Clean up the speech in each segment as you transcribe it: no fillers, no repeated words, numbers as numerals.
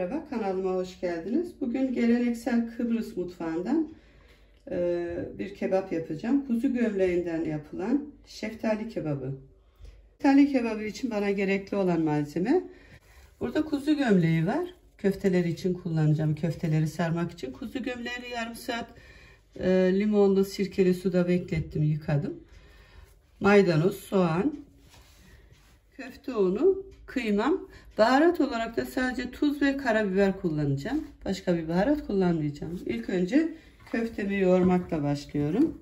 Merhaba, kanalıma hoş geldiniz. Bugün geleneksel Kıbrıs mutfağından bir kebap yapacağım. Kuzu gömleğinden yapılan şeftali kebabı. Şeftali kebabı için bana gerekli olan malzeme. Burada kuzu gömleği var. Köfteleri için kullanacağım. Köfteleri sarmak için. Kuzu gömleğini yarım saat limonlu sirkeli suda beklettim, yıkadım. Maydanoz, soğan, köfte unu, kıymam. Baharat olarak da sadece tuz ve karabiber kullanacağım. Başka bir baharat kullanmayacağım. İlk önce köftemi yoğurmakla başlıyorum.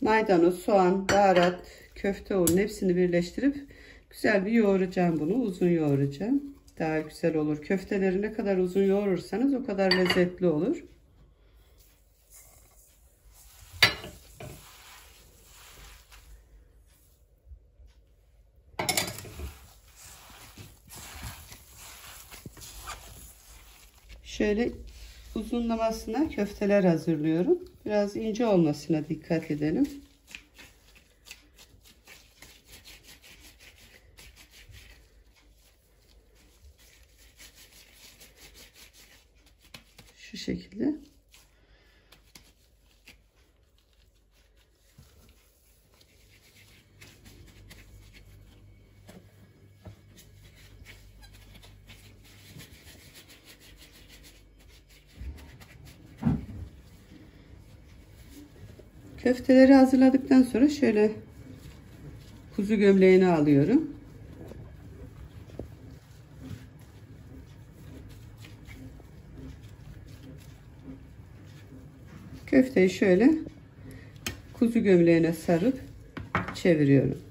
Maydanoz, soğan, baharat, köfte unu hepsini birleştirip güzel bir yoğuracağım bunu. Uzun yoğuracağım. Daha güzel olur. Köfteleri ne kadar uzun yoğurursanız o kadar lezzetli olur. Şöyle uzunlamasına köfteler hazırlıyorum. Biraz ince olmasına dikkat edelim. Şu şekilde. Köfteleri hazırladıktan sonra şöyle kuzu gömleğini alıyorum. Köfteyi şöyle kuzu gömleğine sarıp çeviriyorum.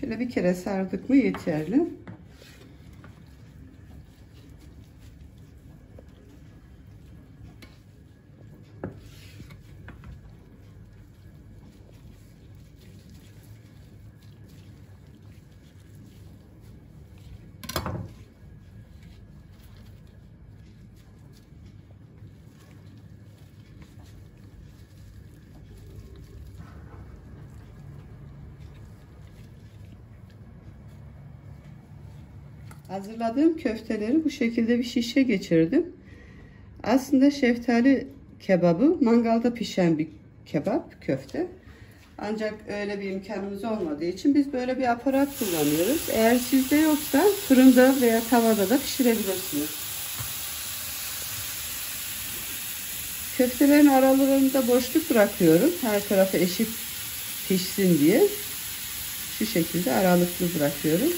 Şöyle bir kere sardık mı yeterli. Hazırladığım köfteleri bu şekilde bir şişe geçirdim. Aslında şeftali kebabı mangalda pişen bir kebap köfte. Ancak öyle bir imkanımız olmadığı için biz böyle bir aparat kullanıyoruz. Eğer sizde yoksa fırında veya tavada da pişirebilirsiniz. Köftelerin aralarında boşluk bırakıyorum. Her tarafı eşit pişsin diye. Şu şekilde aralıklı bırakıyorum.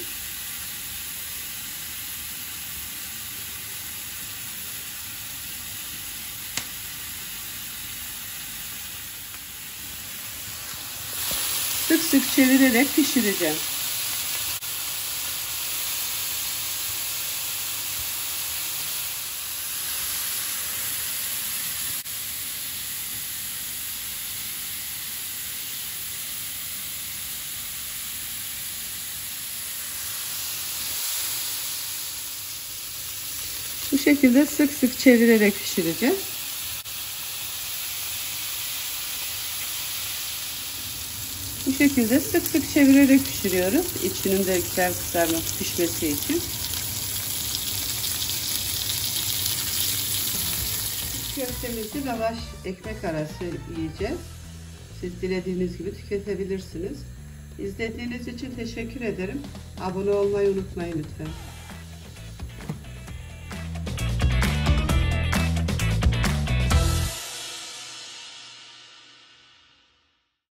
Sık sık çevirerek pişireceğim. Bu şekilde sık sık çevirerek pişireceğim. Bu şekilde sık sık çevirerek pişiriyoruz. İçinin de güzel kızarması, pişmesi için. Köftemizi lavaş ekmek arası yiyeceğiz. Siz dilediğiniz gibi tüketebilirsiniz. İzlediğiniz için teşekkür ederim. Abone olmayı unutmayın lütfen.